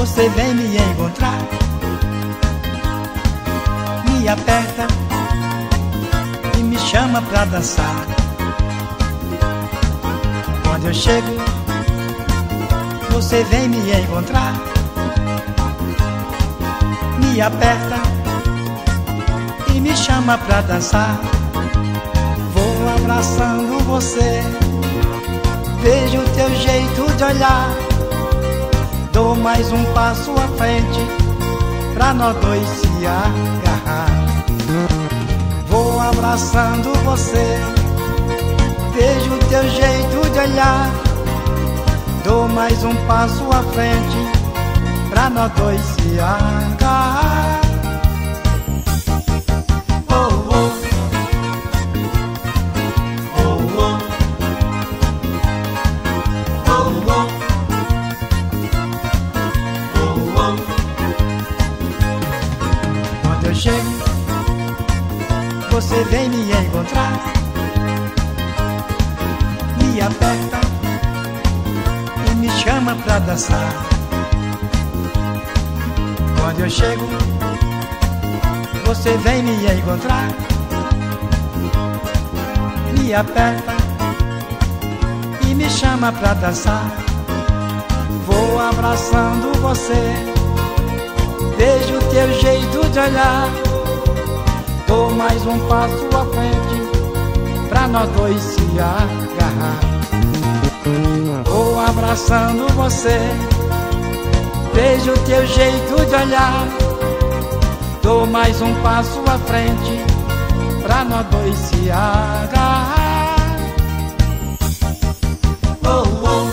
você vem me encontrar, me aperta e me chama pra dançar. Quando eu chego, você vem me encontrar, me aperta e me chama pra dançar. Vou abraçando você, vejo o teu jeito de olhar, dou mais um passo à frente pra nós dois se agarrar. Vou abraçando você, vejo o teu jeito de olhar, dou mais um passo à frente pra nós dois se agarrar. Você vem me encontrar, me aperta e me chama pra dançar. Quando eu chego, você vem me encontrar, me aperta e me chama pra dançar. Vou abraçando você, vejo o teu jeito de olhar, dou mais um passo à frente pra nós dois se agarrar. Vou abraçando você, vejo o teu jeito de olhar, dou mais um passo à frente pra nós dois se agarrar. Oh, oh.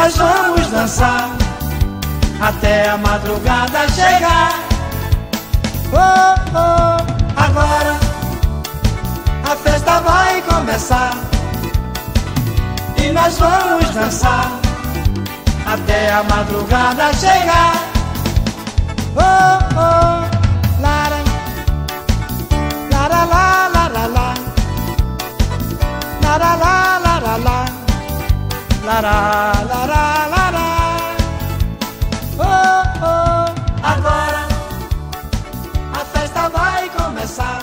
Nós nós vamos dançar até a madrugada chegar. Oh, oh, agora a festa vai começar e nós vamos dançar até a madrugada chegar. Oh, oh, lara, lara, lara, lara, lara, lara, lara, lara, lara, lara, lara. Oh, oh, agora a festa vai começar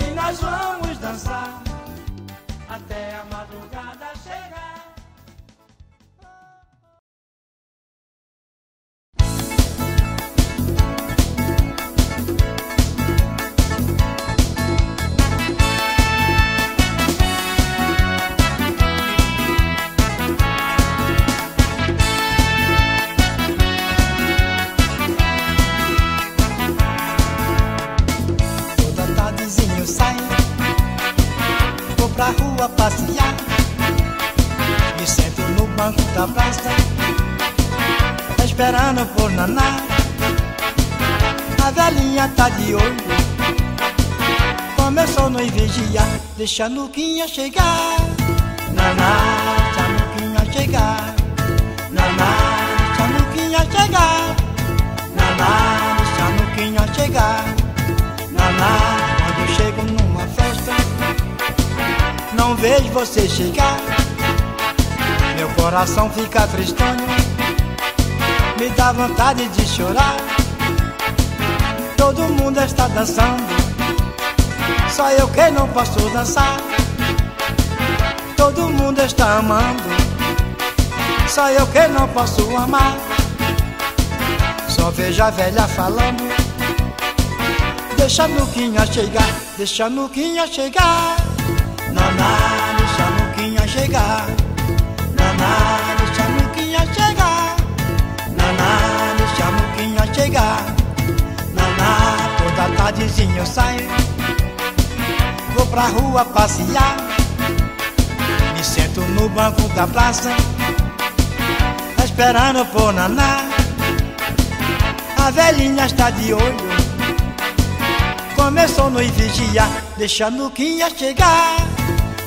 e nós vamos dançar até a madrugada chegar. Passear, me sento no banco da praça, esperando por Naná. A velhinha tá de olho, começou a nos vigiar. Deixa a Luquinha chegar, Naná, deixa a Luquinha chegar, Naná, deixa a Luquinha chegar, Naná, deixa a Luquinha chegar, Naná. Quando chego numa festa, não vejo você chegar, meu coração fica tristonho, me dá vontade de chorar. Todo mundo está dançando, só eu que não posso dançar. Todo mundo está amando, só eu que não posso amar. Só vejo a velha falando, deixa a Luquinha chegar, deixa a Luquinha chegar. Naná, deixa a Luquinha chegar, Naná, deixa a Luquinha chegar, Naná, deixa a Luquinha chegar, Naná. Toda tardezinha eu saio, vou pra rua passear, me sento no banco da praça, esperando por Naná. A velhinha está de olho, começou a nos vigiar, deixa a Luquinha chegar.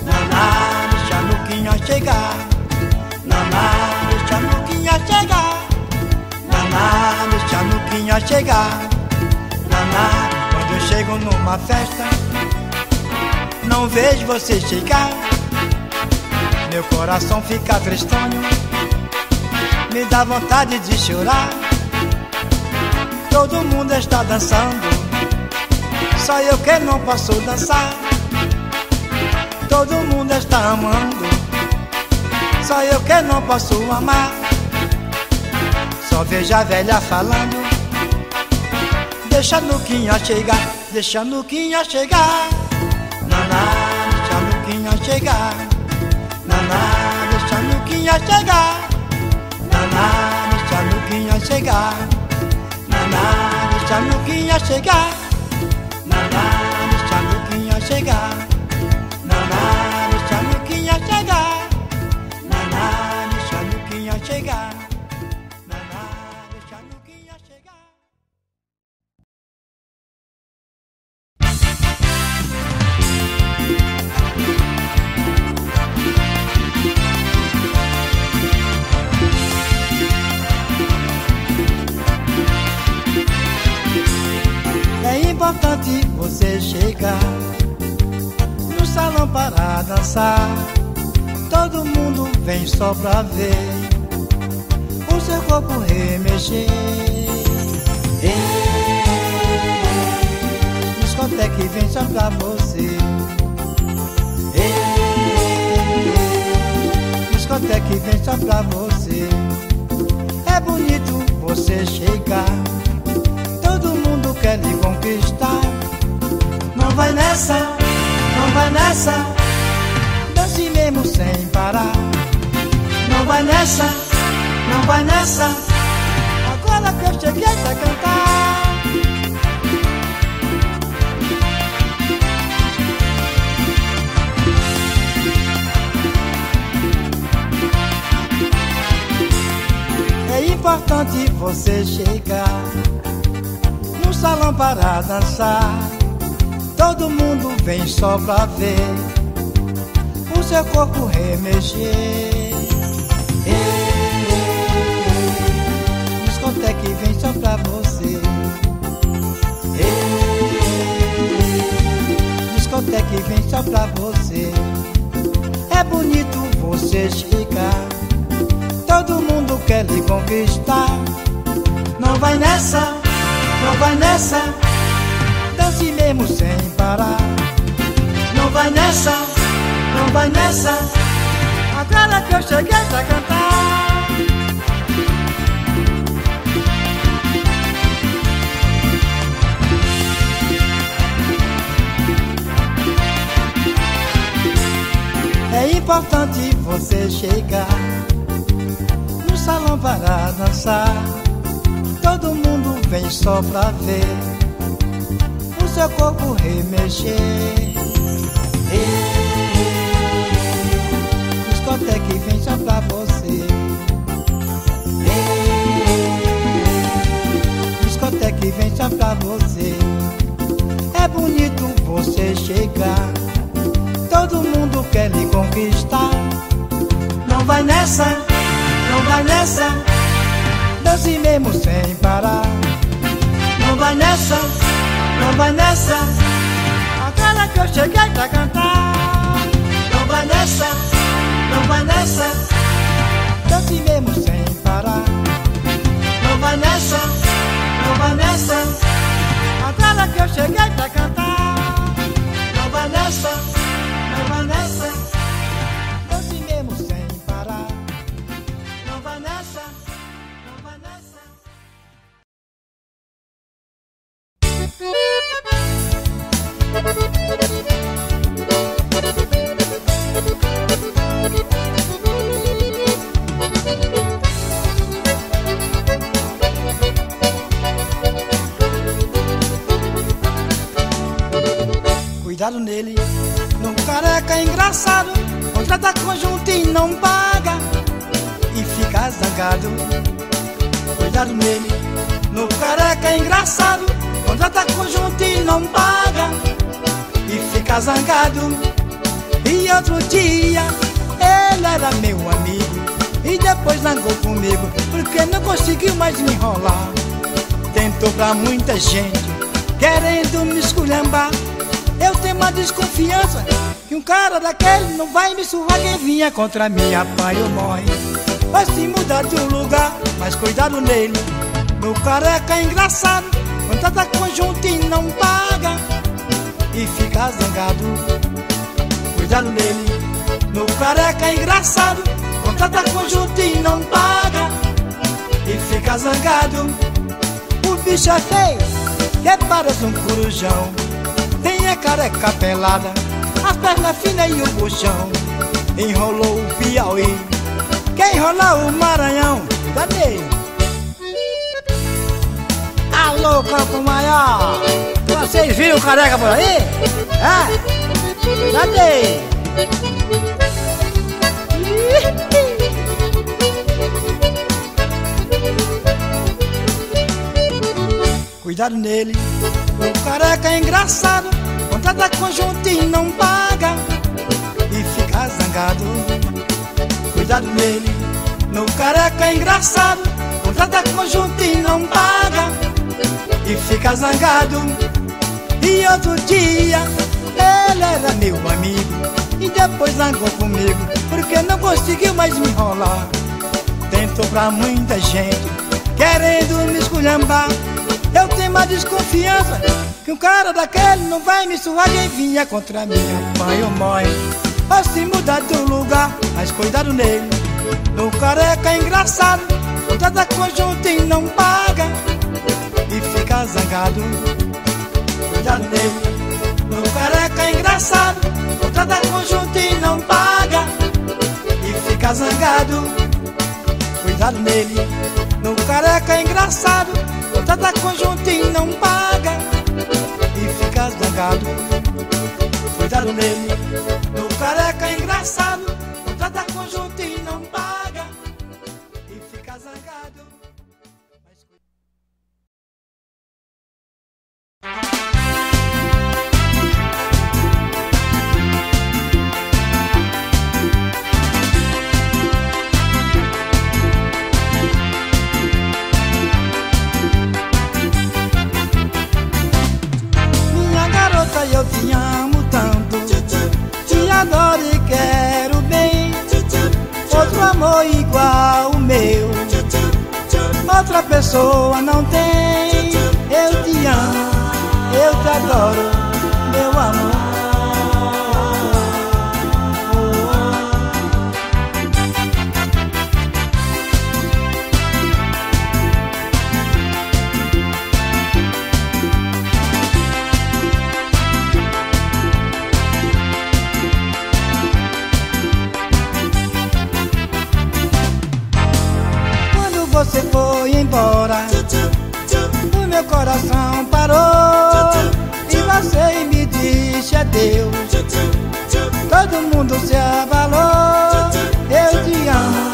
Naná, deixa a Luquinha chegar, Naná, deixa a Luquinha chegar, Naná, deixa a Luquinha chegar, Naná. Quando eu chego numa festa, não vejo você chegar, meu coração fica tristonho, me dá vontade de chorar. Todo mundo está dançando, só eu que não posso dançar. Todo mundo está amando, só eu que não posso amar. Só vejo a velha falando, deixa a Luquinha chegar, deixa a Luquinha chegar, Naná, deixa a Luquinha chegar, Naná, deixa a Luquinha chegar, Naná, deixa a Luquinha chegar, Naná, deixa a Luquinha chegar, Naná, deixa a Luquinha chegar. Naná, deixa a Luquinha chegar, Naná, deixa a Luquinha chegar, Naná, deixa a Luquinha chegar. É importante você chegar no salão para dançar, todo mundo vem só pra ver o seu corpo remexer. Ei, discoteca que vem só pra você. Ei, discoteca que vem só pra você. É bonito você chegar, todo mundo quer lhe conquistar. Não vai nessa, não vai nessa, dance mesmo sem parar. Não vai nessa, não vai nessa, agora que eu cheguei pra cantar. importante você chegar num salão para dançar. Todo mundo vem só pra ver o seu corpo remexer. Discoteca vem só pra você. Discoteca vem só pra você. É bonito você chegar, todo mundo quer lhe conquistar. Não vai nessa, não vai nessa, dance mesmo sem parar. Não vai nessa, não vai nessa, agora que eu cheguei pra cantar. É importante você chegar no salão para dançar. Todo mundo vem só pra ver o seu corpo remexer. Discoteca vem só pra você. Discoteca vem só pra você. É bonito você chegar, todo mundo quer lhe conquistar. Não vai nessa, não vai nessa, dance mesmo sem parar. Não vai nessa, não vai nessa, agora que eu cheguei pra cantar. Não vai nessa, não vai nessa, dance mesmo sem parar. Não vai nessa, não vai nessa, agora que eu cheguei pra cantar. Não vai nessa, não vai nessa, dance mesmo sem parar. Não vai nessa, não vai nessa. Cuidado nele, no careca engraçado, contrata conjunto e não paga e fica zangado. Cuidado nele, no careca engraçado, contrata conjunto e não paga e fica zangado. E outro dia ele era meu amigo e depois zangou comigo porque não conseguiu mais me enrolar. Tentou pra muita gente querendo me esculhambar. Eu tenho uma desconfiança que um cara daquele não vai me surrar. Quem vinha contra mim, apanha ou morre, vai se mudar de um lugar. Mas cuidado nele, no careca engraçado, contrata conjunto e não paga e fica zangado. Cuidado nele, no careca engraçado, contrata conjunto e não paga e fica zangado. O bicho é feio, que parece um corujão, tem a careca pelada, as pernas finas e o buchão. Enrolou o Piauí, quer enrolar o Maranhão. Cadê? Alô, Campo Maior, vocês viram o careca por aí? É? Cadê? Cuidado nele, o careca é engraçado, contrata conjunto e não paga e fica zangado. Cuidado nele, no careca é engraçado, contrata conjunto e não paga e fica zangado. E outro dia ele era meu amigo e depois zangou comigo porque não conseguiu mais me enrolar. Tentou pra muita gente querendo me esculhambar. Eu tenho uma desconfiança que um cara daquele não vai me suar. Quem vinha contra mim, apanha ou morre, ou se mudar de lugar. Mas cuidado nele, no careca engraçado, contrata conjunto e não paga e fica zangado. Cuidado nele, no careca engraçado, contrata conjunto e não paga e fica zangado. Cuidado nele, no careca engraçado, contrata conjunto e não paga e fica zangado. Cuidado nele, no careca engraçado, contrata conjunto e não paga e fica zangado. amor igual o meu, outra pessoa não tem. Eu te amo, eu te adoro, meu amor. Você foi embora, o meu coração parou, e você me disse adeus. Todo mundo se abalou. Eu te amo,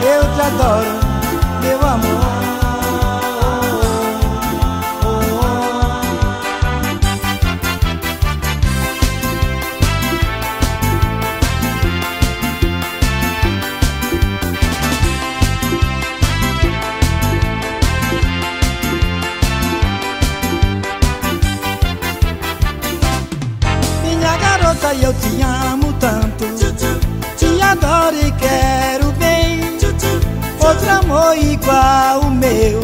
eu te adoro, meu amor. Eu te amo tanto, te adoro e quero bem. Outro amor igual o meu,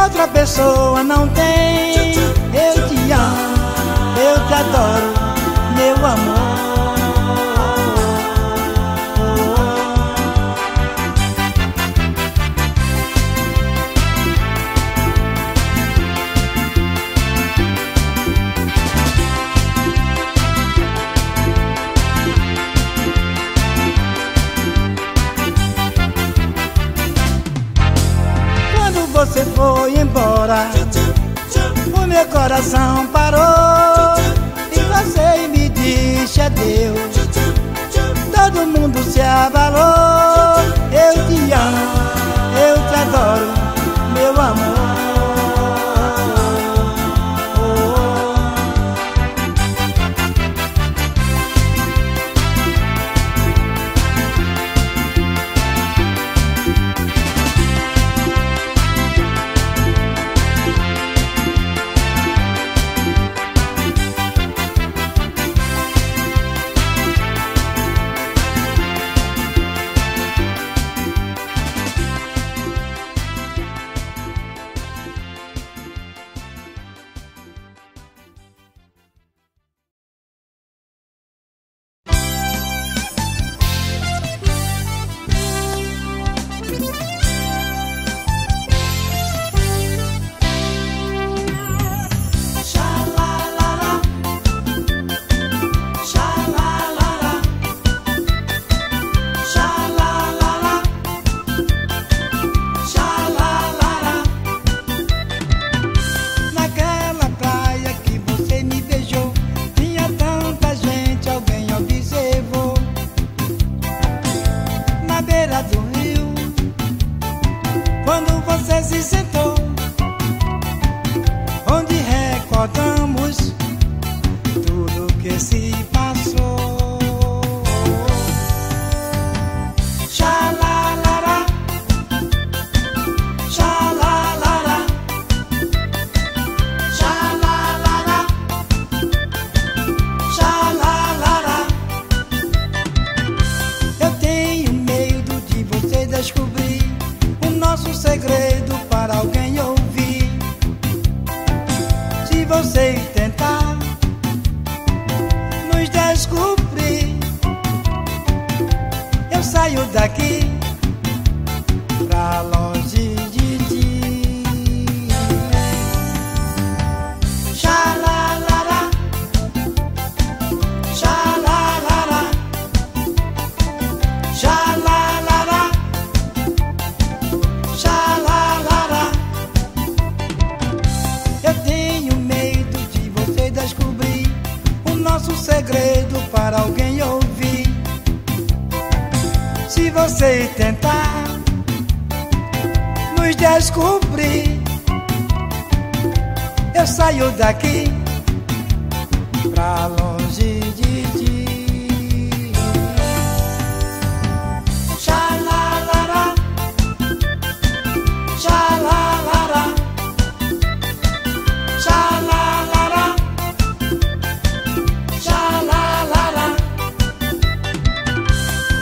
outra pessoa não tem. Eu te amo, eu te adoro, meu amor. Você foi embora, o meu coração parou, e você me disse adeus. Todo mundo se abalou. Eu te amo, eu te adoro, meu amor.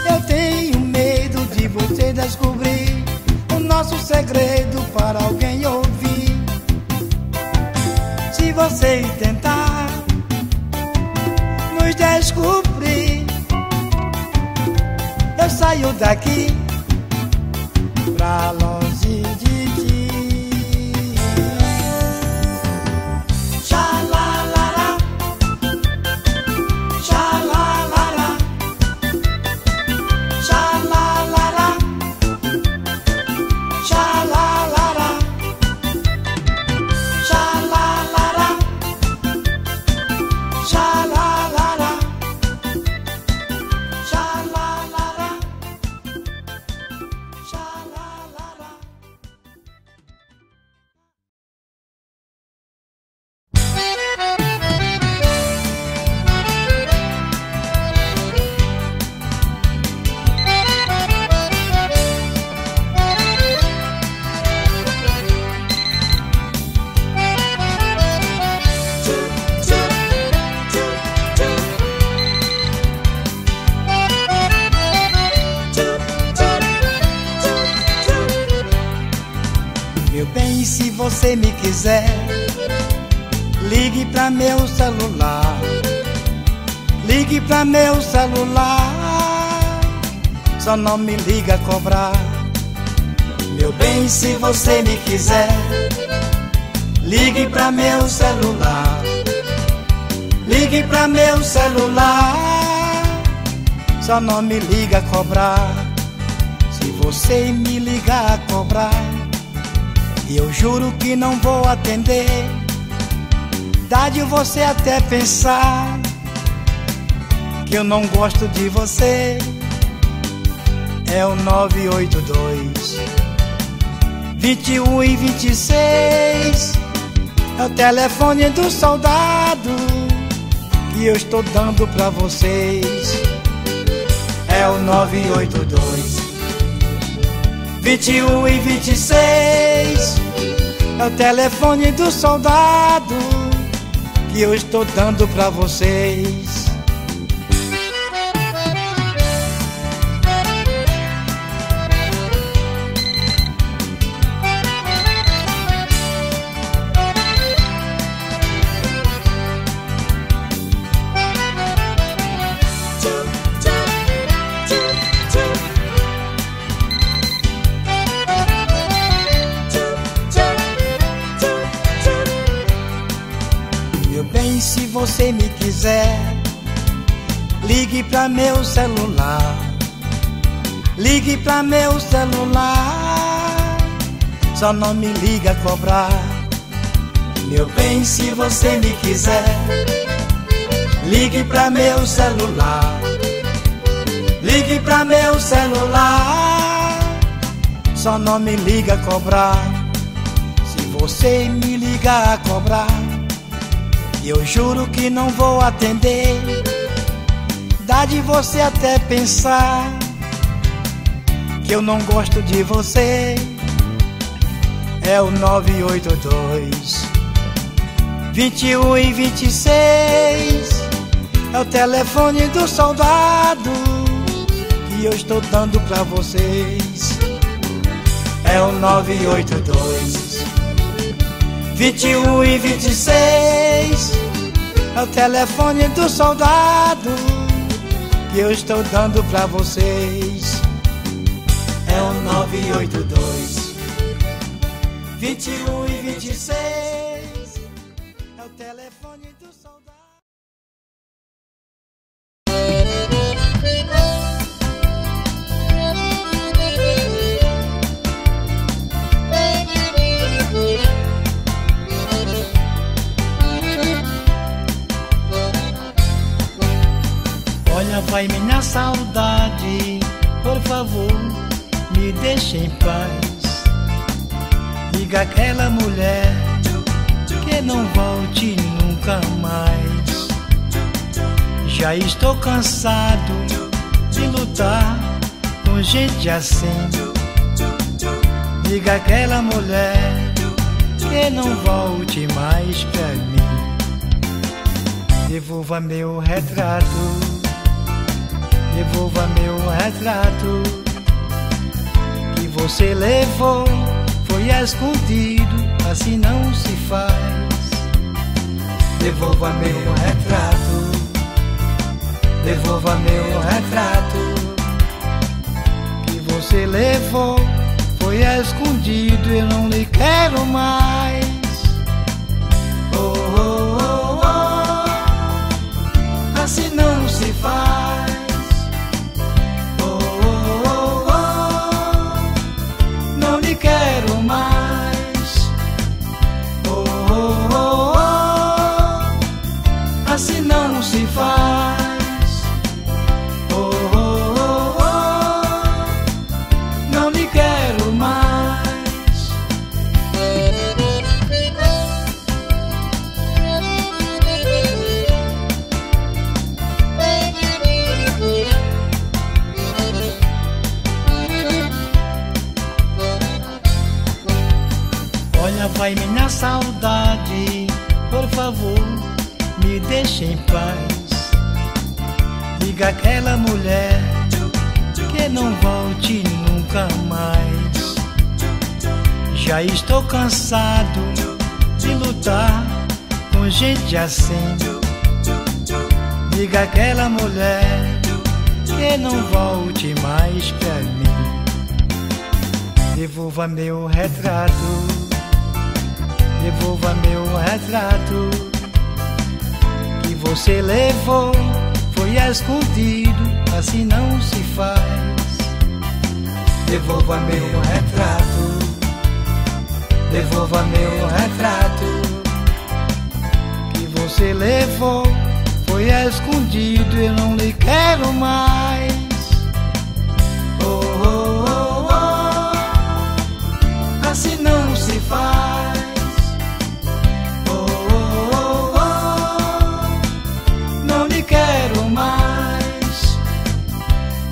Eu tenho medo de você descobrir o nosso segredo para alguém ouvir. Se você tentar nos descobrir, eu saio daqui pra longe de ti. Xalalara, xalalara, xalalara, xalalara, xalalara, xalalara, xalalara. Se você me quiser, ligue pra meu celular, ligue pra meu celular, só não me liga a cobrar. Meu bem, se você me quiser, ligue pra meu celular, ligue pra meu celular, só não me liga a cobrar. Se você me ligar a cobrar, e eu juro que não vou atender. Dá de você até pensar que eu não gosto de você. É o 982 21 e 26. É o telefone do soldado que eu estou dando pra vocês. É o 982 21 e 26, é o telefone do soldado que eu estou dando pra vocês. Se você me quiser, ligue pra meu celular, ligue pra meu celular, só não me liga a cobrar. Meu bem, se você me quiser, ligue pra meu celular, ligue pra meu celular, só não me liga a cobrar. Se você me ligar a cobrar, eu juro que não vou atender. Dá de você até pensar que eu não gosto de você. É o 982 21 e 26, é o telefone do soldado que eu estou dando pra vocês. É o 982 21 e 26, é o telefone do soldado que eu estou dando pra vocês. É o 982 21 e 26, é o telefone do soldado. Vai minha saudade, por favor, me deixe em paz. Diga àquela mulher que não volte nunca mais. Já estou cansado de lutar com gente assim. Diga àquela mulher que não volte mais pra mim. Devolva meu retrato, devolva meu retrato, você levou foi escondido, assim não se faz. Devolva meu retrato, devolva meu retrato. Que você levou foi escondido, eu não lhe quero mais. Oh, oh, oh, oh, assim não se faz. Quero mais. Oh, oh, oh, oh, assim não se faz. Oh, oh, oh, oh, não me quero mais. Vai minha saudade, por favor, me deixe em paz. Diga àquela mulher que não volte nunca mais. Já estou cansado de lutar com gente assim. Diga àquela mulher que não volte mais pra mim. Devolva meu retrato, devolva meu retrato. Que você levou foi escondido, assim não se faz. Devolva meu retrato, devolva meu retrato. Que você levou foi escondido, eu não lhe quero mais. Oh, oh, oh, oh, assim não se faz. Quero mais.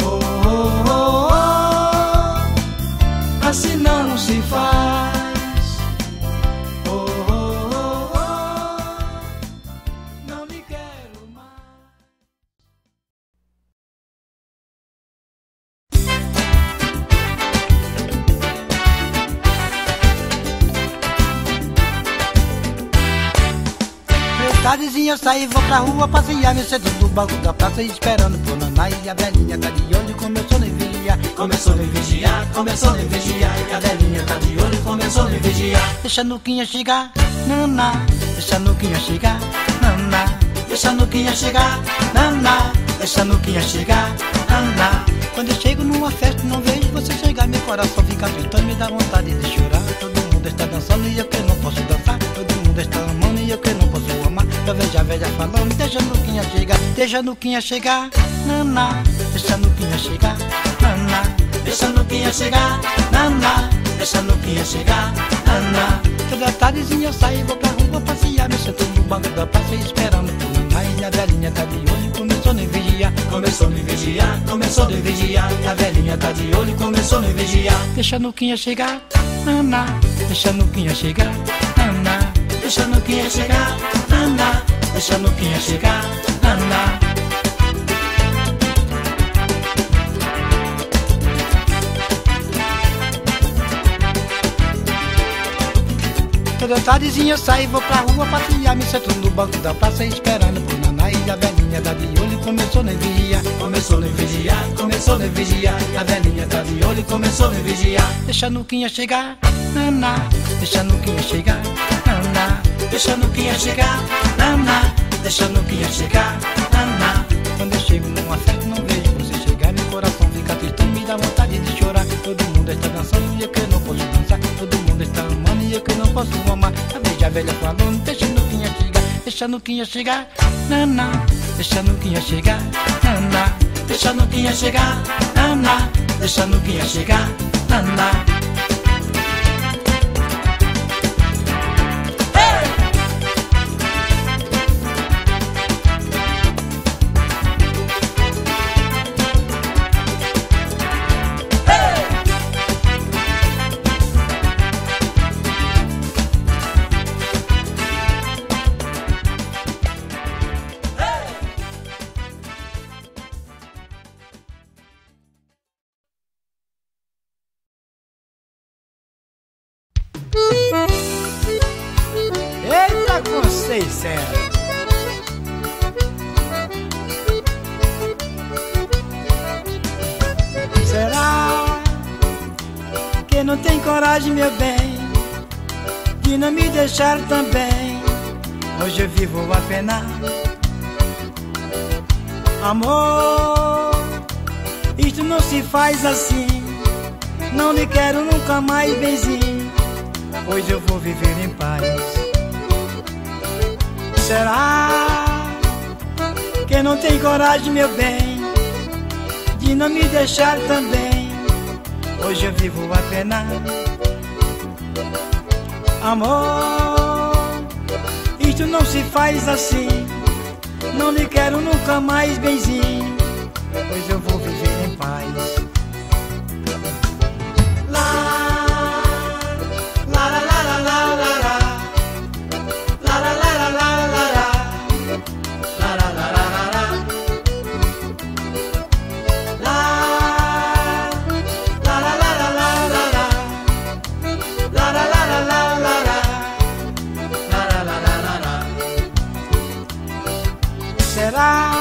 Oh, oh, oh, oh, assim não se faz. Oh, oh, oh, oh, não me quero mais. Tardezinha eu saí, vou pra rua passear, me cedo do banco da praça esperando por Naná. E a velhinha tá de olho, começou a me vigiar, começou a me vigiar, começou a me vigiar. E a velhinha tá de olho, começou a me vigiar. Deixa a Nuquinha chegar, Naná, deixa a Nuquinha chegar, Naná, deixa a Nuquinha chegar, Naná, deixa a Nuquinha chegar, Naná. Quando eu chego numa festa não vejo você chegar, meu coração fica gritando, me dá vontade de chorar. Todo mundo está dançando e eu que não posso dançar, todo mundo está amando e eu que não posso amar. Eu vejo a velha falando, deixa a Nuquinha chegar, deixa a Nuquinha chegar, Naná, deixa a Nuquinha chegar, Naná, deixa a Nuquinha chegar, Naná, deixa a Nuquinha chegar, Naná. Toda tardezinha eu saio, vou pra rua passear, me sento no banco da praça esperando por Naná. E a velhinha tá de olho, começou a me vigiar, começou a me vigiar, começou a me vigiar. E a velhinha tá de olho, começou a me vigiar. Deixa a Nuquinha chegar, Naná, deixa a Nuquinha chegar, Naná, deixa a Nuquinha chegar, Naná, deixa a Nuquinha chegar, Naná. Toda tardezinha eu saio, vou pra rua passear, me sento no banco da praça esperando por Naná. E a velhinha tá de olho, começou a me vigiar, começou a me vigiar, começou a me vigiar. E a velhinha tá de olho, começou a me vigiar. Deixa a Nuquinha chegar, Naná, deixa a Nuquinha chegar, Naná, deixa a Nuquinha chegar, Naná, deixa a Nuquinha chegar, Naná. Quando eu chego numa festa não vejo você chegar, meu coração fica triste, me dá vontade de chorar. Todo mundo está dançando e eu que não posso dançar, todo mundo está amando e eu que não posso amar. A velha falando, deixa a Nuquinha chegar, deixa a Nuquinha chegar, Naná, deixa a Nuquinha chegar, Naná, deixa a Nuquinha chegar, Naná, deixa a Nuquinha chegar, Naná. Barcelos. Será que não tem coragem, meu bem, de não me deixar também? Hoje eu vivo a penar, amor, isto não se faz assim. Não lhe quero nunca mais, benzinho, pois eu vou viver em paz. Será que não tem coragem, meu bem, de não me deixar também? Hoje eu vivo a penar, amor, isto não se faz assim. Não lhe quero nunca mais, benzinho, pois eu vou viver em paz. Será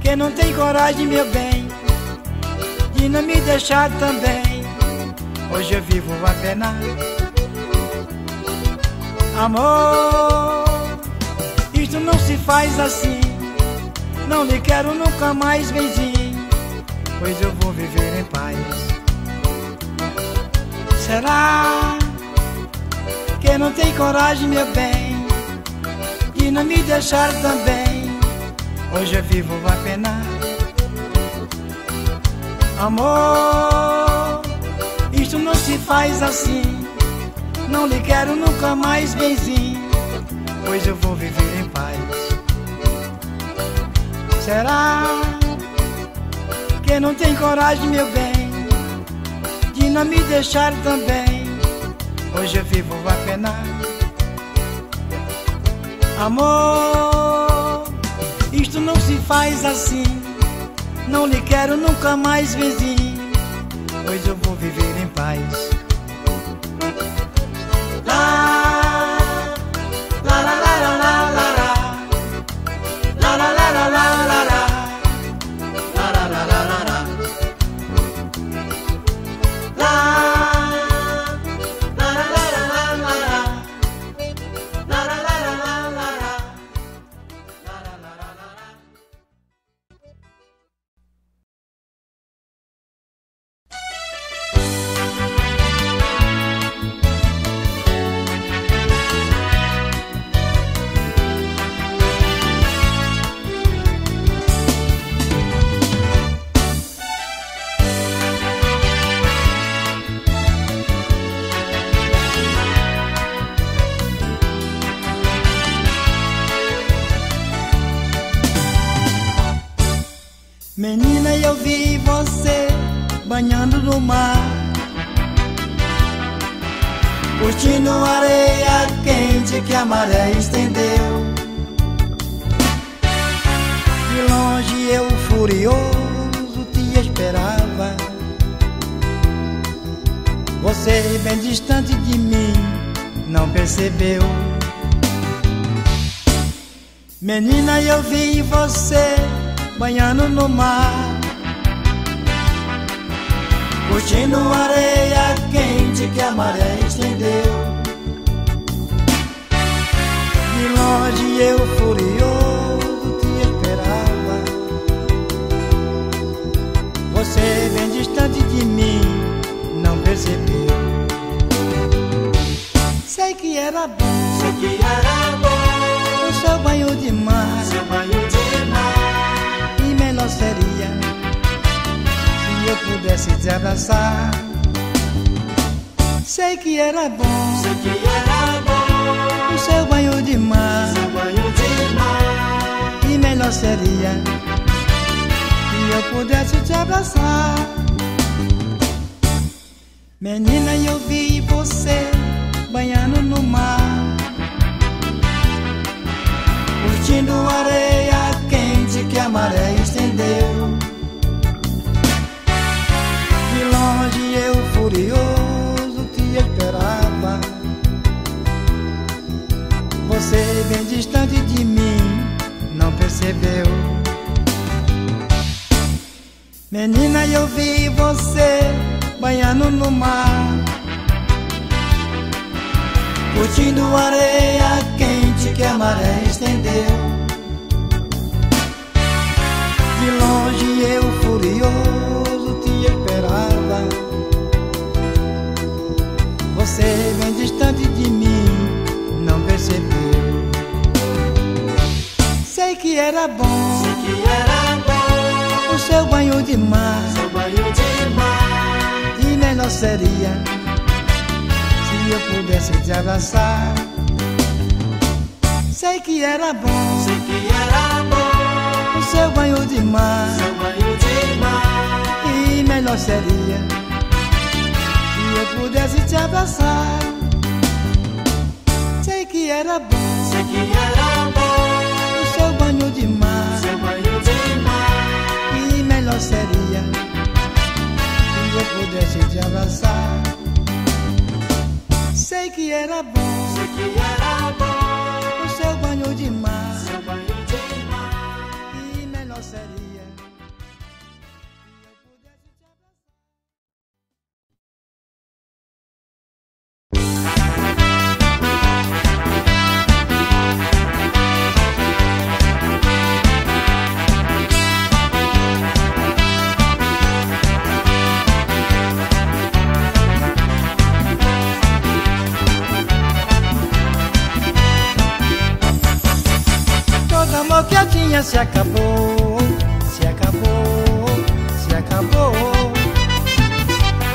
que não tem coragem, meu bem, de não me deixar também? Hoje eu vivo a penar, amor, isto não se faz assim. Não lhe quero nunca mais, benzinho, pois eu vou viver em paz. Será que não tem coragem, meu bem, de não me deixar também? Hoje eu vivo a penar, amor, isto não se faz assim. Não lhe quero nunca mais, benzinho, pois eu vou viver em paz. Será que não tem coragem, meu bem, de não me deixar também? Hoje eu vivo a penar, amor, isto não se faz assim. Não lhe quero nunca mais, vizinho, pois eu vou viver em paz. Menina, eu vi você banhando no mar, curtindo a areia quente que a maré estendeu. De longe eu furioso te esperava, você bem distante de mim, não percebeu. Menina, eu vi você banhando no mar, curtindo a areia quente que a maré estendeu. De longe eu furioso te esperava, você bem distante de mim, não percebeu. Sei que era bom, sei que era bom, o seu banho de mar, seu banho de mar. Melhor seria se eu pudesse te abraçar. Sei que era bom, sei que era bom, o seu banho de mar, seu banho de mar. E melhor seria se eu pudesse te abraçar. Menina, eu vi você banhando no mar, curtindo a areia quente que a maré estendeu. De longe eu furioso te esperava, você Menina, eu vi você banhando no mar, curtindo a areia quente que a maré estendeu. De longe eu furioso te esperava, você bem distante de mim, não percebeu. Sei que era bom, sei que era bom o seu banho de mar, seu banho de mar. E melhor seria se eu pudesse te abraçar. Sei que era bom, sei que era bom o seu banho de mar, seu banho de mar. E melhor seria se eu pudesse te abraçar. Sei que era bom, sei que era bom seu banho de mar, seu banho de mar. E melhor seria se eu pudesse te abraçar. Sei que era bom, sei que era bom o seu banho de mar, seu banho de mar. E melhor seria. Se acabou, se acabou, se acabou.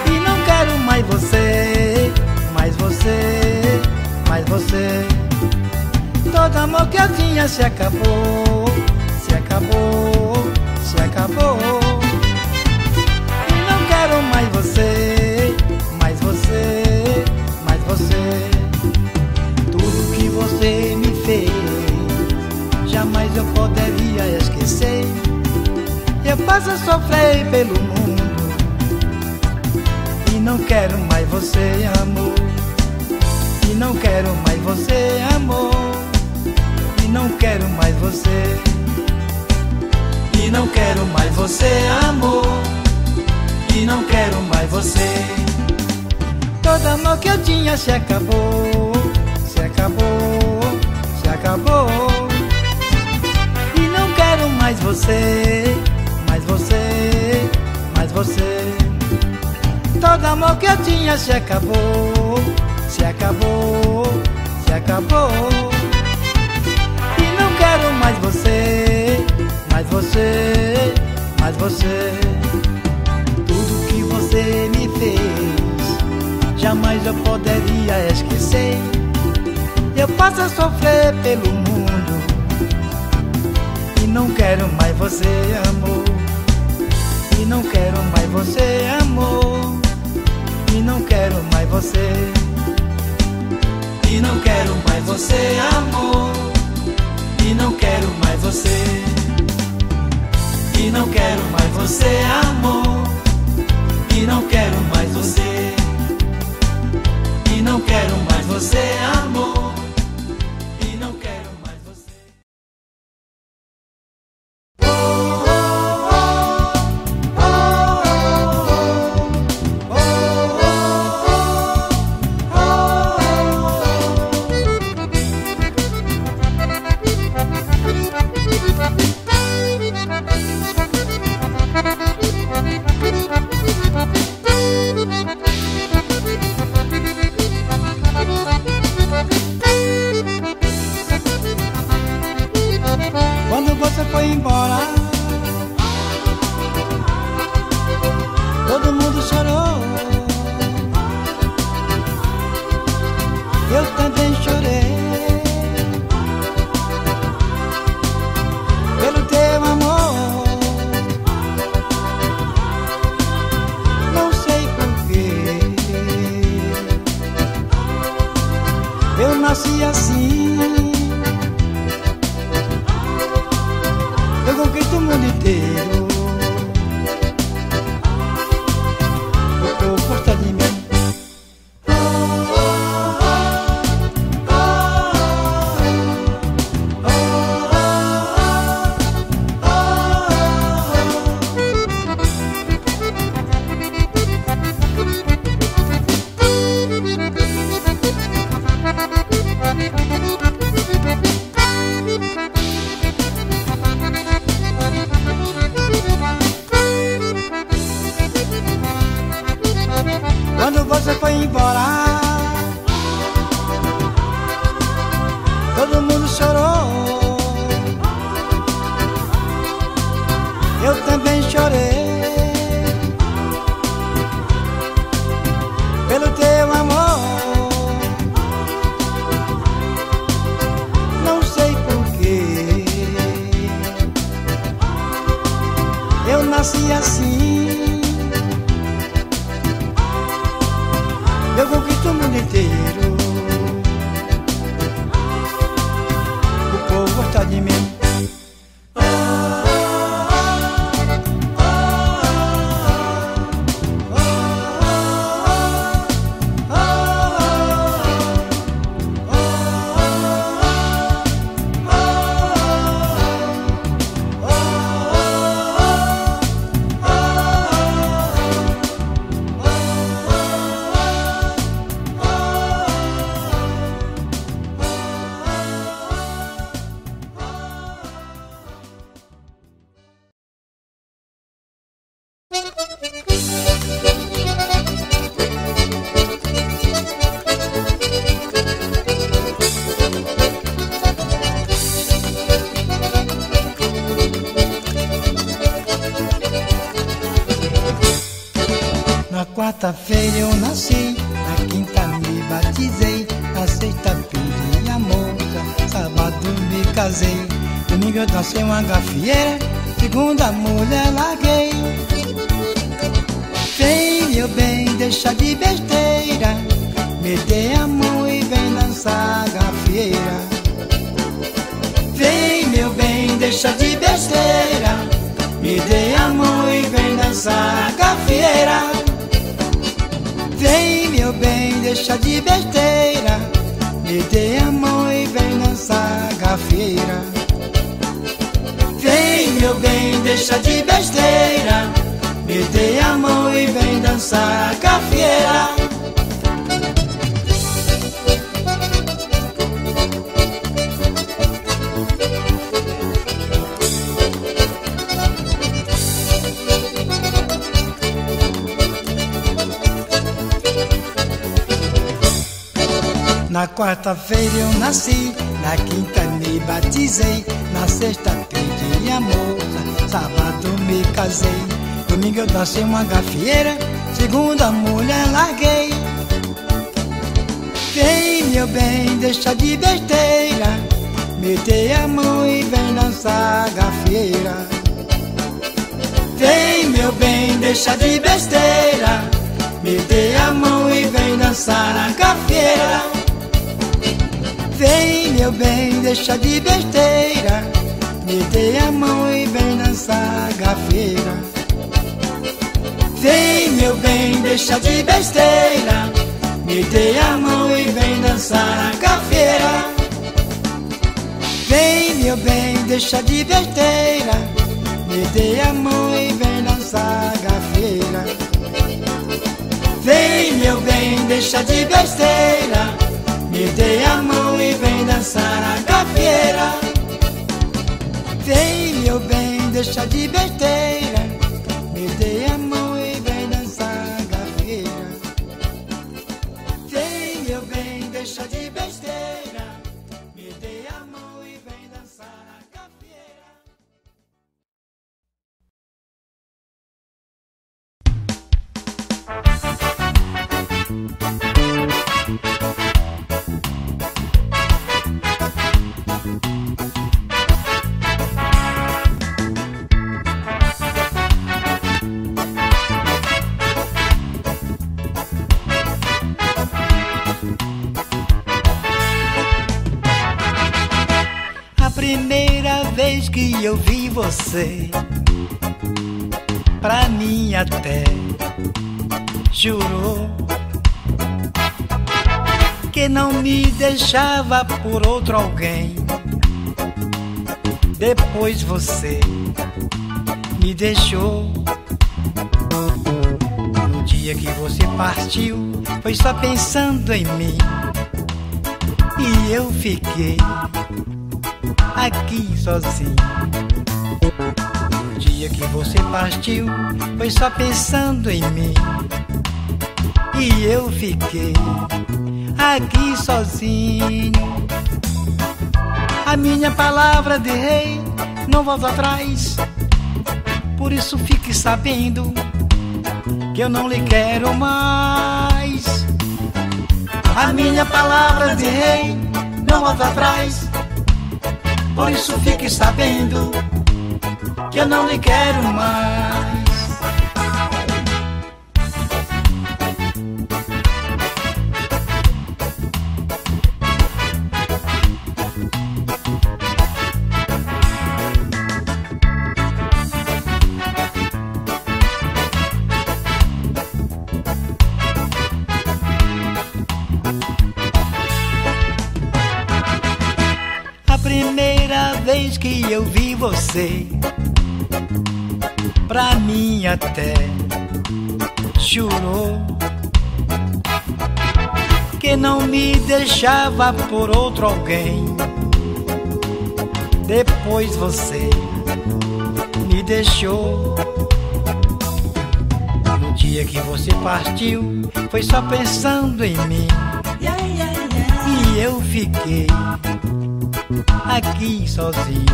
E não quero mais você, mais você, mais você. Todo amor que eu tinha se acabou, se acabou, se acabou. E não quero mais você, mais você, mais você. Tudo que você me fez jamais eu poderia esquecer. Eu passo a sofrer pelo mundo e não quero mais você, amor. E não quero mais você, amor. E não quero mais você. E não quero mais você, amor. E não quero mais você. Todo amor que eu tinha se acabou, se acabou, se acabou. Não quero mais você, mais você, mais você. Todo amor que eu tinha se acabou, se acabou, se acabou. E não quero mais você, mais você, mais você. Tudo que você me fez jamais eu poderia esquecer. Eu passo a sofrer pelo mundo e não quero mais você, amor. E não quero mais você, amor. E não quero mais você. E não quero mais você, amor. E não quero mais você. E não quero mais você, amor. E não quero mais você. E não quero mais você, amor. E não quero. você foi embora, todo mundo chorou, eu também chorei pelo teu amor. Não sei porquê eu nasci assim. Eu conquisto o mundo inteiro, o povo gosta de mim. Na quarta-feira eu nasci, na quinta me batizei, na sexta pedi a moça, sábado me casei, domingo eu dancei uma gafieira, segunda mulher larguei. Vem, meu bem, deixa de besteira, me dê a mão e vem dançar gafieira. Vem, meu bem, deixa de besteira, me dê a mão e vem dançar gafieira. Vem, meu bem, deixa de besteira, me dê a mão e vem dançar gafieira. Vem, meu bem, deixa de besteira, me dê a mão e vem dançar gafieira. Na quarta-feira eu nasci, na quinta me batizei, na sexta pedi a moça, sábado me casei, domingo eu dancei uma gafieira, segunda mulher larguei. Vem, meu bem, deixa de besteira, me dê a mão e vem dançar gafieira. Vem, meu bem, deixa de besteira, me dê a mão e vem dançar gafieira. Vem, meu bem, deixa de besteira, me dê a mão e vem dançar gafieira. Vem, meu bem, deixa de besteira, me dê a mão e vem dançar gafieira. Vem, meu bem, deixa de besteira, me dê a mão e vem dançar gafieira. Vem, meu bem, deixa de besteira, me dê a mão e vem dançar a gafieira. Vem, meu bem, deixa de besteira, me dê a mão e vem dançar a gafieira. Vem, meu bem, deixa de besteira, me dê a mão e vem dançar a gafieira. Primeira vez que eu vi você, pra mim até jurou que não me deixava por outro alguém. Depois você me deixou. No dia que você partiu, foi só pensando em mim e eu fiquei aqui sozinho. No dia que você partiu, foi só pensando em mim e eu fiquei aqui sozinho. A minha palavra de rei não volta atrás, por isso fique sabendo que eu não lhe quero mais. A minha palavra de rei não volta atrás, por isso fique sabendo que eu não lhe quero mais. Que eu vi você, pra mim até chorou, que não me deixava por outro alguém. Depois você me deixou. No dia que você partiu, foi só pensando em mim e eu fiquei aqui sozinho.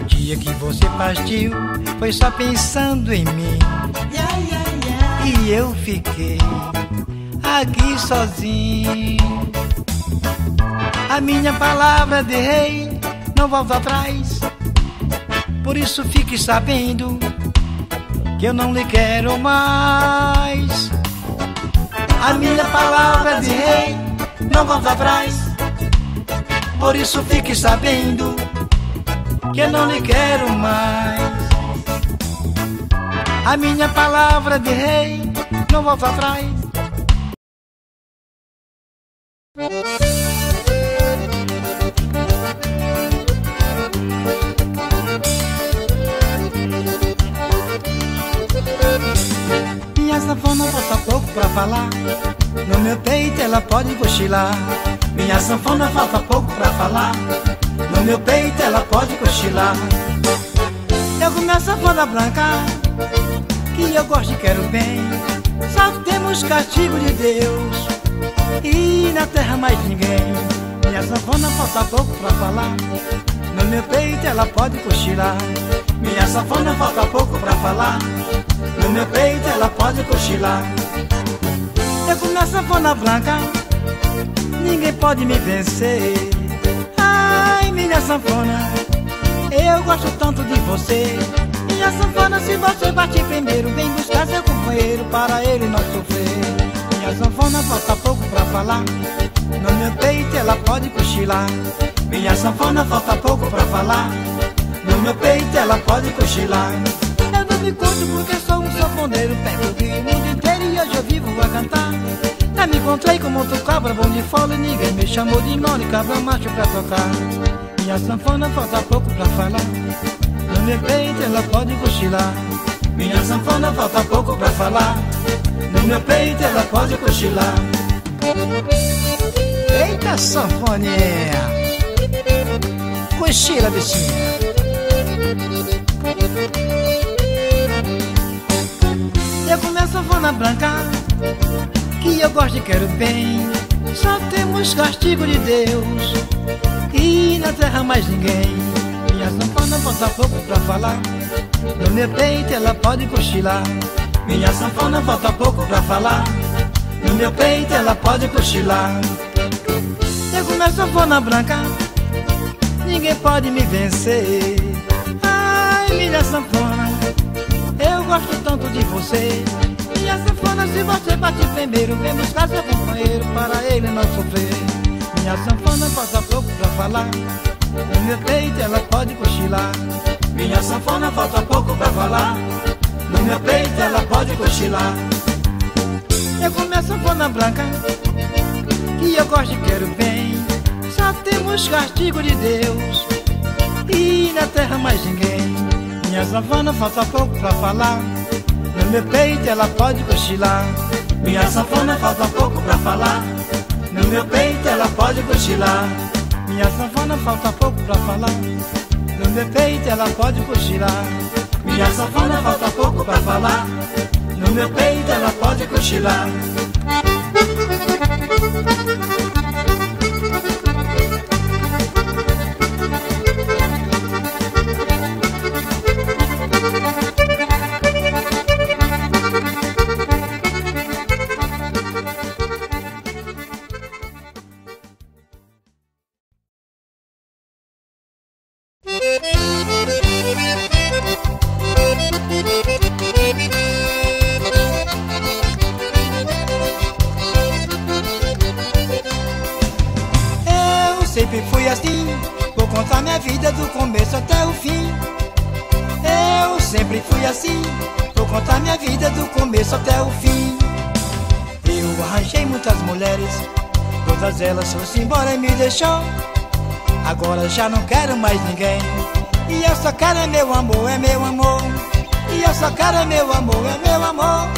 No dia que você partiu, foi só pensando em mim e eu fiquei aqui sozinho. A minha palavra de rei não volta atrás, por isso fique sabendo que eu não lhe quero mais. A minha palavra de rei não volta atrás, por isso fique sabendo que eu não lhe quero mais. A minha palavra de rei não volta atrás. Minha sanfona falta pouco pra falar, no meu peito ela pode cochilar. Minha sanfona falta pouco pra falar, no meu peito ela pode cochilar. Eu com minha sanfona branca, que eu gosto e quero bem, só temos castigo de Deus e na terra mais ninguém. Minha sanfona falta pouco pra falar, no meu peito ela pode cochilar. Minha sanfona falta pouco pra falar, no meu peito ela pode cochilar. Eu com minha sanfona branca, ninguém pode me vencer. Ai, minha sanfona, eu gosto tanto de você. Minha sanfona, se você bater primeiro, vem buscar seu companheiro para ele não sofrer. Minha sanfona falta pouco pra falar, no meu peito ela pode cochilar. Minha sanfona falta pouco pra falar, no meu peito ela pode cochilar. Eu não me conto porque sou um sanfoneiro, pego o mundo inteiro e hoje eu vivo a cantar. Eu me encontrei como outro cabra bom de fole, ninguém me chamou de nome, cabra macho pra tocar. Minha sanfona falta pouco pra falar, no meu peito ela pode cochilar. Minha sanfona falta pouco pra falar, no meu peito ela pode cochilar. Eita sanfoninha, cochila bichinha. Eu com minha sanfona branca, que eu gosto e quero bem, só temos castigo de Deus e na terra mais ninguém. Minha sanfona falta pouco pra falar, no meu peito ela pode cochilar. Minha sanfona falta pouco pra falar, no meu peito ela pode cochilar. Eu com minha sanfona branca, ninguém pode me vencer. Ai, minha sanfona, eu gosto tanto de você. Minha sanfona, se você bate primeiro, vem buscar seu companheiro para ele não sofrer. Minha sanfona falta pouco pra falar, no meu peito ela pode cochilar. Minha sanfona falta pouco pra falar, no meu peito ela pode cochilar. Eu com minha sanfona branca, que eu gosto e quero bem, só temos castigo de Deus e na terra mais ninguém. Minha sanfona falta pouco pra falar, no meu peito ela pode cochilar. Minha sanfona falta pouco pra falar, no meu peito ela pode cochilar. Minha sanfona falta pouco pra falar, no meu peito ela pode cochilar. Minha sanfona falta pouco pra falar, no meu peito ela pode cochilar. Ela foi-se embora e me deixou. Agora já não quero mais ninguém. E eu só quero é meu amor, é meu amor. E eu só quero é meu amor, é meu amor.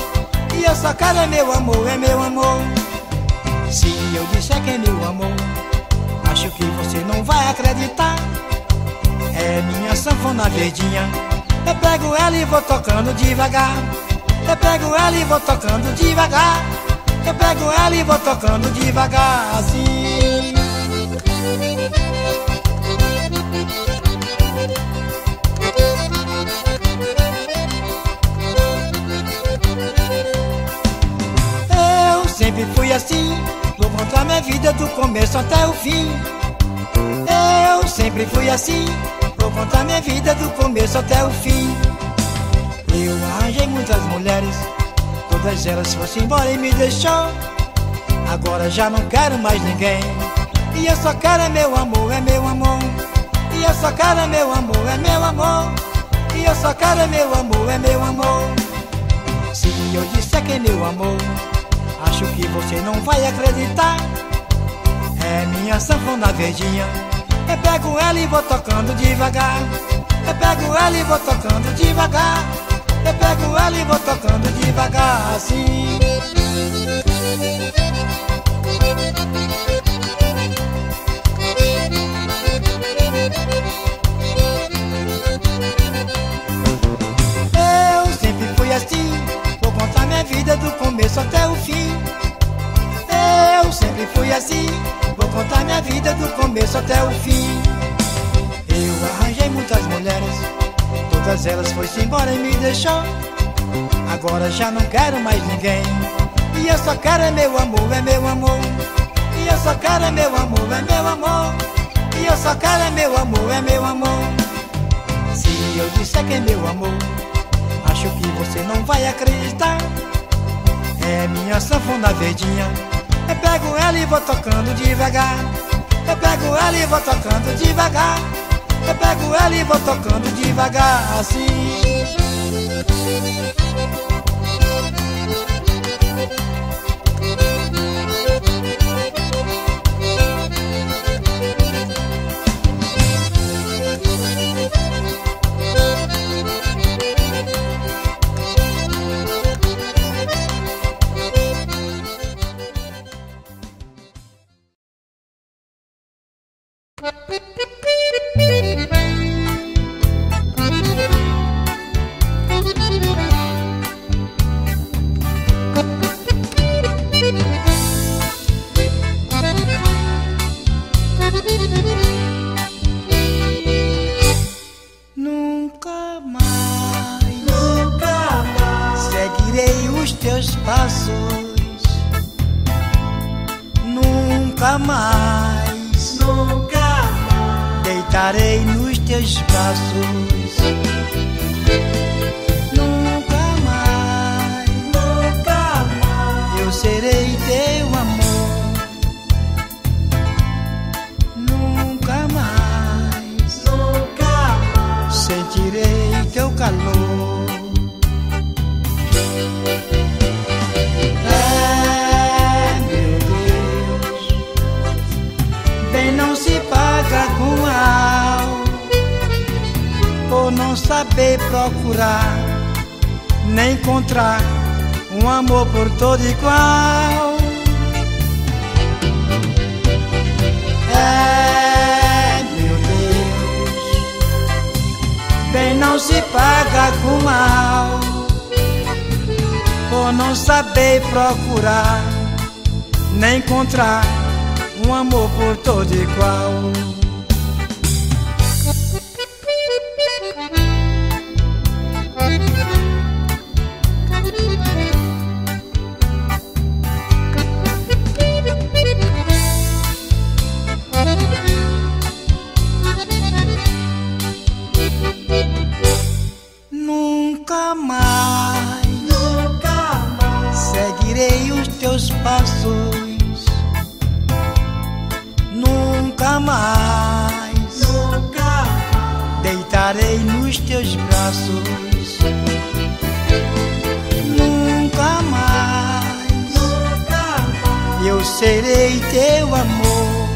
E eu só quero é meu amor, é meu amor. Se eu disser que é meu amor, acho que você não vai acreditar. É minha sanfona verdinha, eu pego ela e vou tocando devagar. Eu pego ela e vou tocando devagar. Eu pego ela e vou tocando devagar assim. Eu sempre fui assim, vou contar minha vida do começo até o fim. Eu sempre fui assim, vou contar minha vida do começo até o fim. Eu arranjei muitas mulheres, todas elas foram embora e me deixou. Agora já não quero mais ninguém. E eu só quero é meu amor, é meu amor. E eu só quero é meu amor, é meu amor. E eu só quero é meu amor, é meu amor. Se eu disser que é meu amor, acho que você não vai acreditar. É minha sanfona verdinha, eu pego ela e vou tocando devagar. Eu pego ela e vou tocando devagar. Eu pego ela e vou tocando devagar assim. Eu sempre fui assim, vou contar minha vida do começo até o fim. Eu sempre fui assim, vou contar minha vida do começo até o fim. Eu arranjei muitas mulheres, todas elas foi-se embora e me deixou. Agora já não quero mais ninguém. E eu só quero é meu amor, é meu amor. E eu só quero é meu amor, é meu amor. E eu só quero é meu amor, é meu amor. Se eu disser que é meu amor, acho que você não vai acreditar. É minha sanfona verdinha, eu pego ela e vou tocando devagar. Eu pego ela e vou tocando devagar. Eu pego ela e vou tocando devagar assim. Bem não se paga com mal, por não saber procurar, nem encontrar um amor por todo igual. Serei teu amor,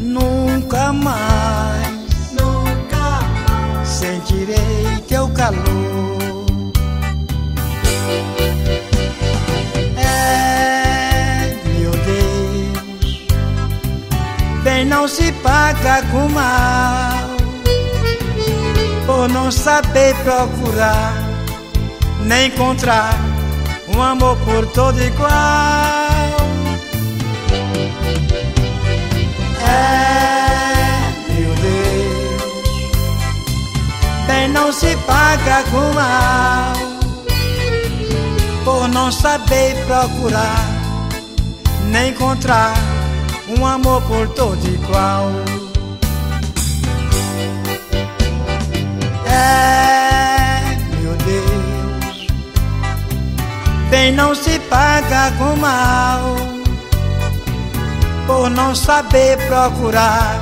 nunca mais, nunca mais sentirei teu calor. É, meu Deus, bem não se paga com mal, por não saber procurar, nem encontrar um amor por todo igual. É, meu Deus, bem não se paga com mal, por não saber procurar, nem encontrar um amor por todo igual. É, meu Deus, bem não se paga com mal, por não saber procurar,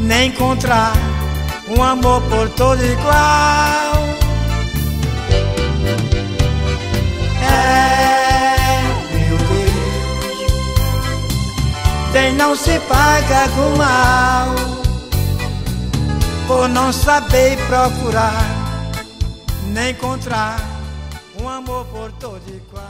nem encontrar um amor por todo igual. É, meu Deus, bem não se paga com mal, por não saber procurar, nem encontrar um amor por todo igual.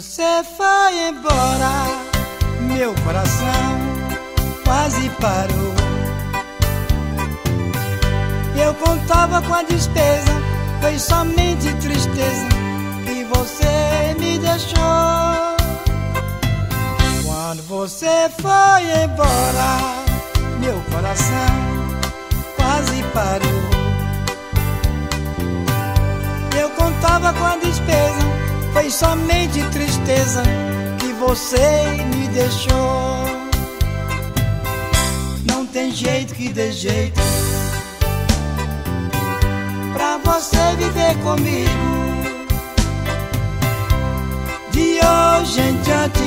Você foi embora, meu coração quase parou. Eu contava com a despesa, foi somente tristeza que você me deixou. Quando você foi embora, meu coração quase parou. Eu contava com a despesa, foi somente tristeza que você me deixou. Não tem jeito que dê jeito pra você viver comigo. De hoje em diante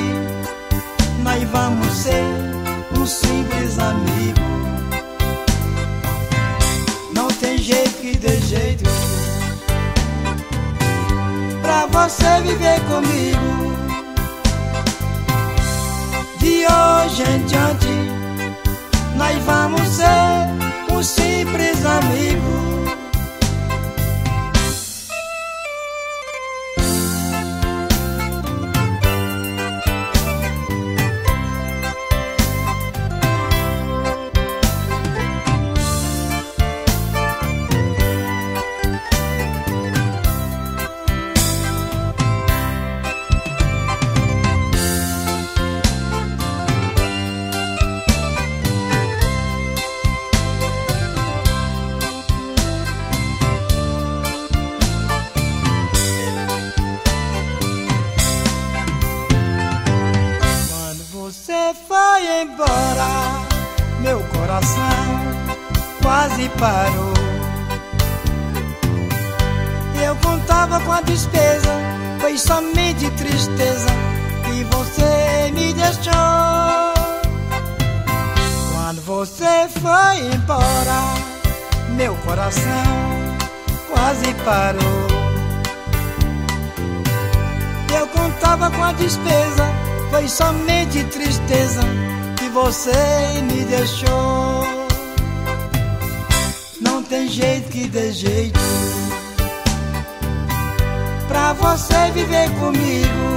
nós vamos ser um simples amigo. Não tem jeito que dê jeito pra você viver comigo. De hoje em diante nós vamos ser um simples amigo. Parou. Eu contava com a despesa, foi somente tristeza meu coração quase parou. Eu contava com a despesa, foi somente tristeza que você me deixou. Não tem jeito que dê jeito pra você viver comigo.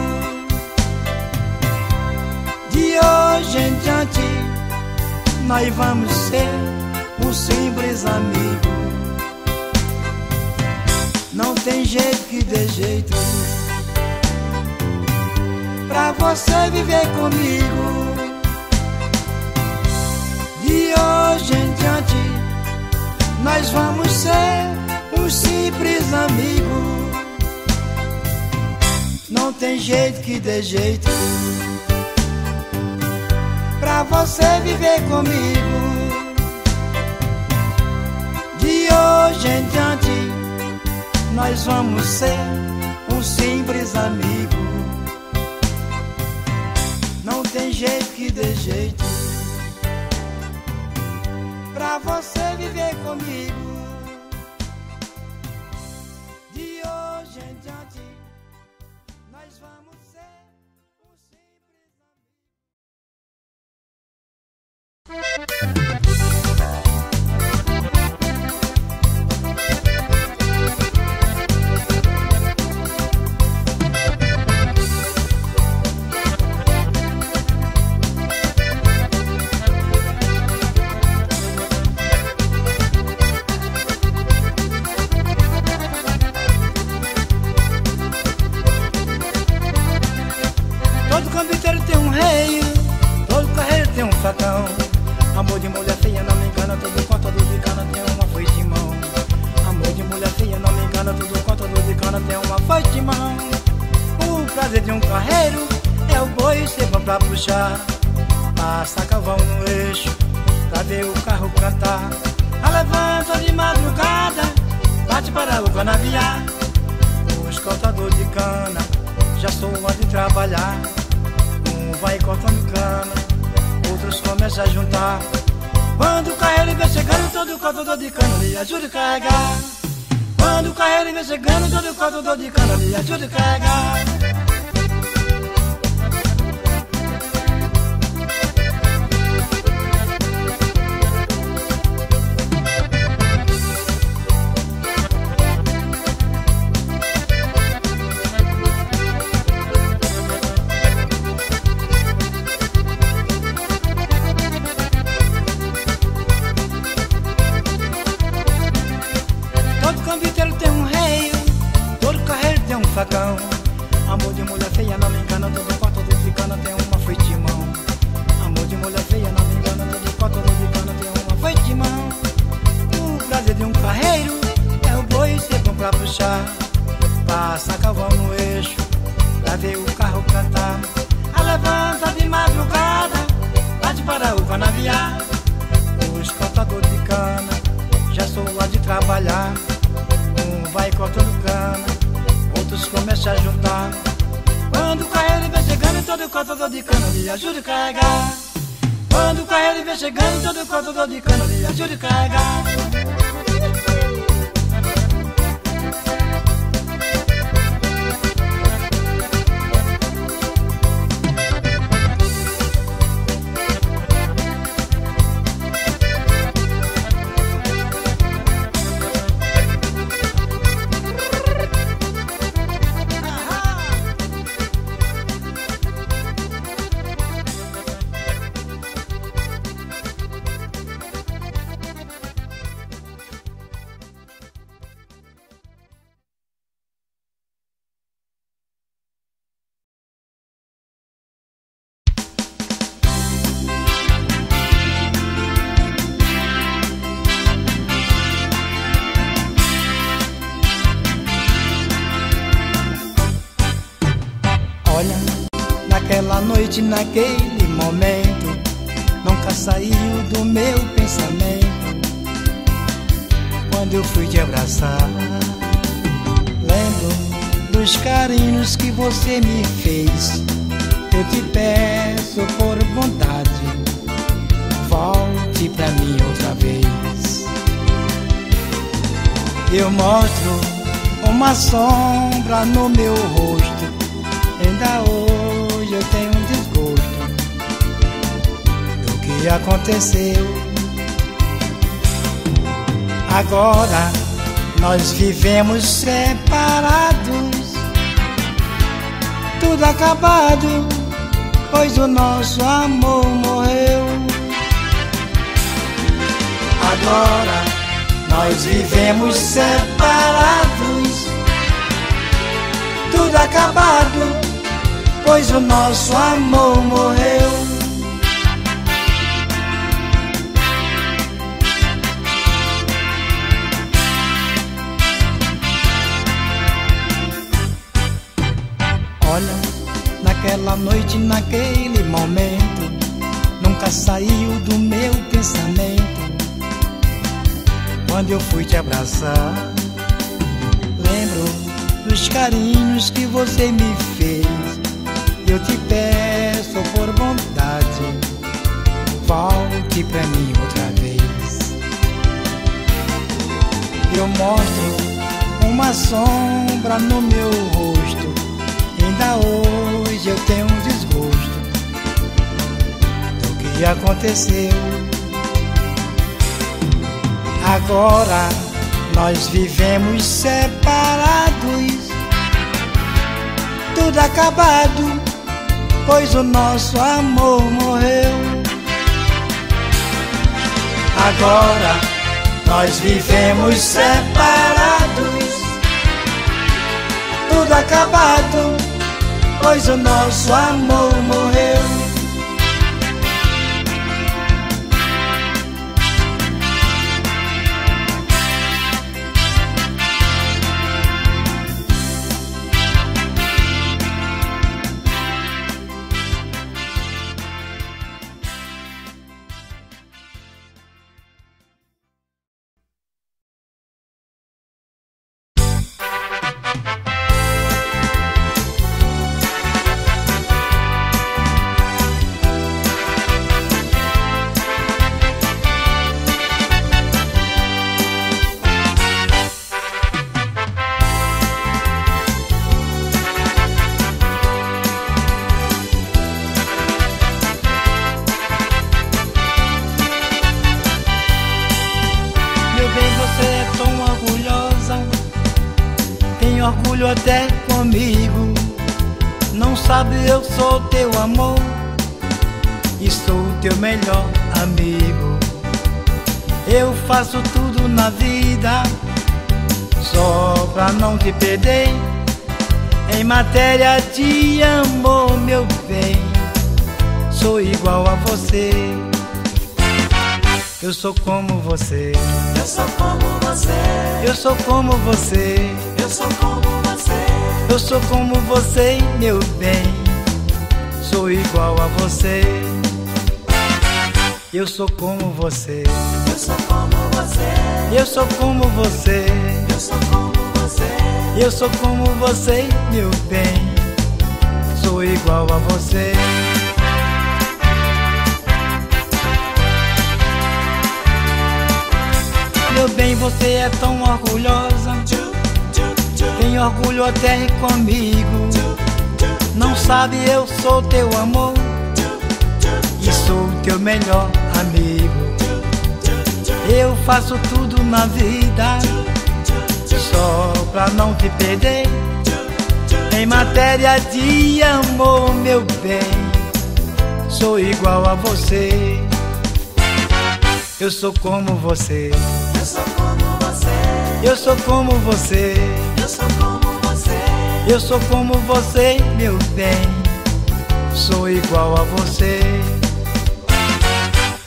De hoje em diante, nós vamos ser um simples amigo. Não tem jeito que dê jeito pra você viver comigo. De hoje em diante, nós vamos ser um simples amigo. Não tem jeito que dê jeito pra você viver comigo. De hoje em diante, nós vamos ser um simples amigo. Não tem jeito que dê jeito pra você viver comigo. De hoje em diante, nós vamos ser. Todo confeiteiro tem um rei, todo carreiro tem um facão. Amor de mulher feia não me engana, tudo quanto do de cana tem uma foice de mão. Amor de mulher feia não me engana, tudo quanto do de cana tem uma foice de mão. O prazer de um carreiro é o boi cevão pra puxar, passa cavão no eixo pra ver o carro cantar. A levanta de madrugada, bate para o canaviar. Os cortadores de cana já soam de trabalhar. Um vai cortando cana, outros começam a juntar. Quando o carreiro vem chegando, todo cortador de cana lhe ajuda a carregar. Quando o carreiro vem chegando, todo cortador de cana lhe ajuda a carregar. Amor de mulher feia não me engana, todo quanto de cana tem uma foice de mão. Amor de mulher feia não me engana, todo quanto de cana tem uma foice de mão. O prazer de um carreiro é o boi cevão pra puxar, passa cavão no eixo pra ver o carro cantar. A levanta de madrugada, bate para o canaviar. Os cortadores de cana já soa de trabalhar. Um vai cortando cana, outros começam a juntar. Quando o carreiro vem chegando, todo cortador de cana lhe ajuda a carregar. Quando o carreiro vem chegando, todo cortador de cana lhe ajuda a carregar. Olha, naquela noite, naquele momento, nunca saiu do meu pensamento. Quando eu fui te abraçar, lembro dos carinhos que você me fez. Eu te peço por vontade, volte pra mim outra vez. eu mostro uma sombra no meu rosto. Ainda hoje eu tenho um desgosto do que aconteceu. Agora nós vivemos separados, tudo acabado, pois o nosso amor morreu. Agora nós vivemos separados, tudo acabado, pois o nosso amor morreu. Olha, naquela noite, naquele momento, nunca saiu do meu pensamento. Quando eu fui te abraçar, lembro dos carinhos que você me fez. Eu te peço por bondade, volte pra mim outra vez. Eu mostro uma sombra no meu rosto. Ainda hoje eu tenho um desgosto do que aconteceu. Agora nós vivemos separados, tudo acabado, pois o nosso amor morreu. Agora nós vivemos separados, tudo acabado, pois o nosso amor morreu. Orgulho até comigo, não sabe, eu sou teu amor e sou teu melhor amigo. Eu faço tudo na vida só pra não te perder. Em matéria de amor, meu bem, sou igual a você. Eu sou como você. Eu sou como você. Eu sou como você. Eu sou como você. Eu sou como você, meu bem, sou igual a você. Eu sou como você. Eu sou como você. Eu sou como você. Eu sou como você. Eu sou como você, meu bem, sou igual a você. Meu bem, você é tão orgulhosa, tem orgulho até comigo. Não sabe, eu sou teu amor e sou teu melhor amigo. Eu faço tudo na vida só pra não te perder. Em matéria de amor, meu bem, sou igual a você. Eu sou como você. Eu sou como você. Eu sou como você. Eu sou como você. Eu sou como você, meu bem, sou igual a você.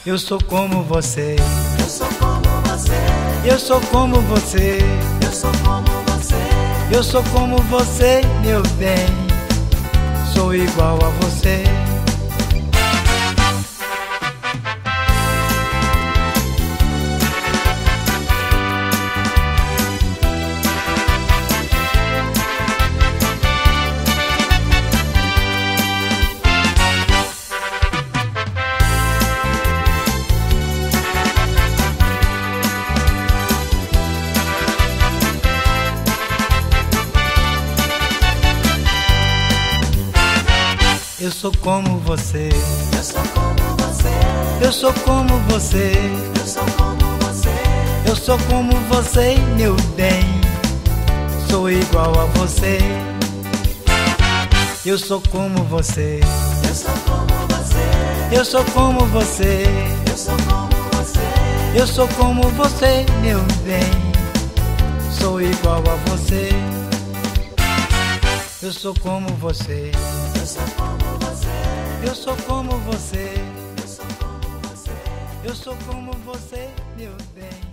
Eu sou como você. Eu sou como você. Eu sou como você. Eu sou como você. Eu sou como você, meu bem, sou igual a você. Eu sou como você. Eu sou como você. Eu sou como você. Eu sou como você. Eu sou como você, meu bem. Sou igual a você. Eu sou como você. Eu sou como você. Eu sou como você. Eu sou como você. Eu sou como você, meu bem. Sou igual a você. Eu sou como você. Eu sou como você. Eu sou como você. Eu sou como você, meu bem.